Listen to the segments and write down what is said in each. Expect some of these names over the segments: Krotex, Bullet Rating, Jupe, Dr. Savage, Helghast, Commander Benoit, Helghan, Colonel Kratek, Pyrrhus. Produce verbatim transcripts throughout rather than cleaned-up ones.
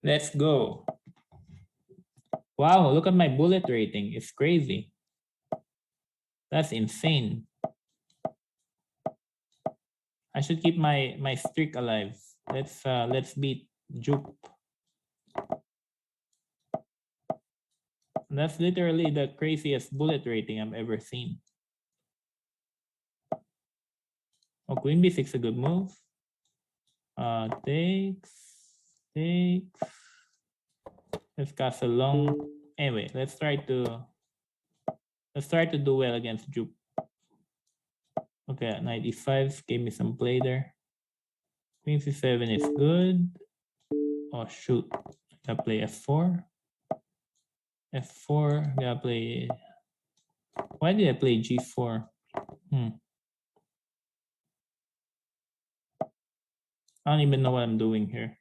Let's go. Wow, look at my bullet rating. It's crazy. That's insane. I should keep my, my streak alive. Let's uh, let's beat Jupe. That's literally the craziest bullet rating I've ever seen. Oh, queen b six, a good move. Uh, takes, takes. Let's cast a long. Anyway, let's try to let's try to do well against Jupe. Okay, knight e five gave me some play there. Queen c seven is good. Oh shoot! I gotta play f four. f four. I gotta play. Why did I play g four? Hmm. I don't even know what I'm doing here.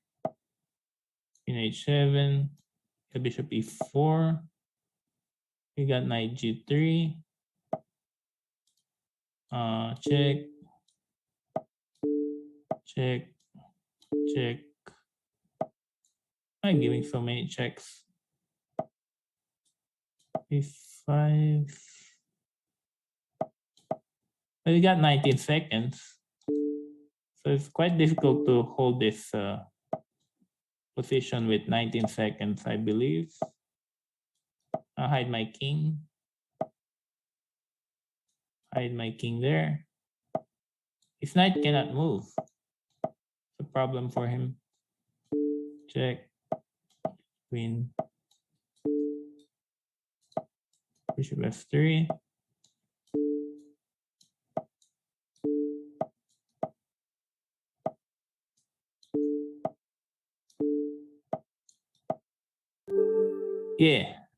Queen h seven, bishop e four. We got knight g three. Uh, check, check, check. I'm giving so many checks. e five. But we got nineteen seconds. So it's quite difficult to hold this uh, position with nineteen seconds, I believe. I'll hide my king. Hide my king there. His knight cannot move. It's a problem for him. Check. Queen. Bishop f three. Yeah,